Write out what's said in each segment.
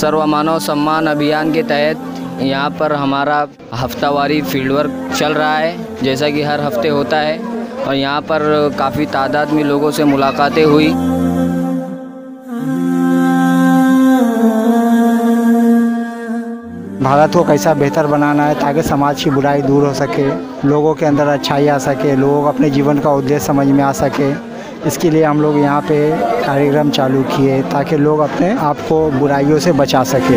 सर्वमानव सम्मान अभियान के तहत यहाँ पर हमारा हफ्तावारी फील्ड वर्क चल रहा है, जैसा कि हर हफ्ते होता है। और यहाँ पर काफ़ी तादाद में लोगों से मुलाकातें हुई। भारत को कैसा बेहतर बनाना है ताकि समाज की बुराई दूर हो सके, लोगों के अंदर अच्छाई आ सके, लोग अपने जीवन का उद्देश्य समझ में आ सके। इसके लिए हम लोग यहाँ पे कार्यक्रम चालू किए ताकि लोग अपने आप को बुराइयों से बचा सके।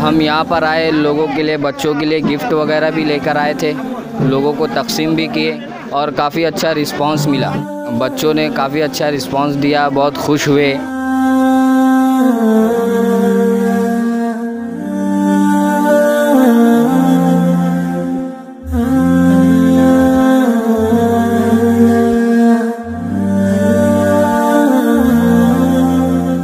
हम यहाँ पर आए, लोगों के लिए, बच्चों के लिए गिफ्ट वगैरह भी लेकर आए थे, लोगों को तकसीम भी किए और काफ़ी अच्छा रिस्पांस मिला। बच्चों ने काफ़ी अच्छा रिस्पांस दिया, बहुत खुश हुए।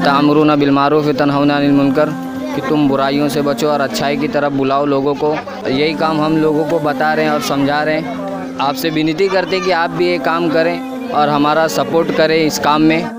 तामुरुना बिलमारूफ तन्हौना अनिल मुनकर कि तुम बुराइयों से बचो और अच्छाई की तरफ बुलाओ लोगों को, यही काम हम लोगों को बता रहे हैं और समझा रहे हैं। आपसे विनती करते हैं कि आप भी ये काम करें और हमारा सपोर्ट करें इस काम में।